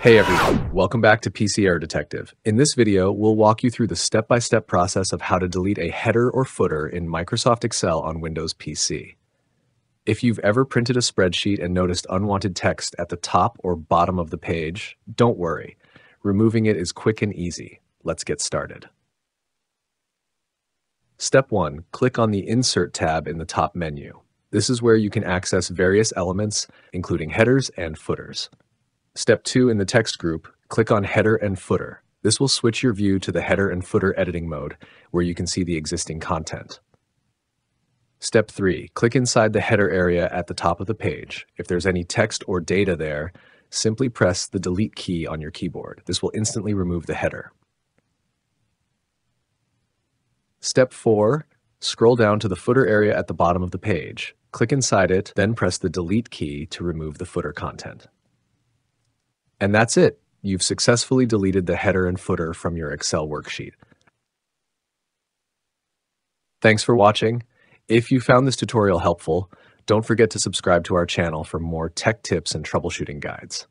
Hey everyone, welcome back to PC Error Detective. In this video, we'll walk you through the step-by-step process of how to delete a header or footer in Microsoft Excel on Windows PC. If you've ever printed a spreadsheet and noticed unwanted text at the top or bottom of the page, don't worry. Removing it is quick and easy. Let's get started. Step 1. Click on the Insert tab in the top menu. This is where you can access various elements, including headers and footers. Step 2, in the text group, click on Header and Footer. This will switch your view to the Header and Footer editing mode, where you can see the existing content. Step 3, click inside the header area at the top of the page. If there's any text or data there, simply press the Delete key on your keyboard. This will instantly remove the header. Step 4, scroll down to the footer area at the bottom of the page. Click inside it, then press the Delete key to remove the footer content. And that's it. You've successfully deleted the header and footer from your Excel worksheet. Thanks for watching. If you found this tutorial helpful, don't forget to subscribe to our channel for more tech tips and troubleshooting guides.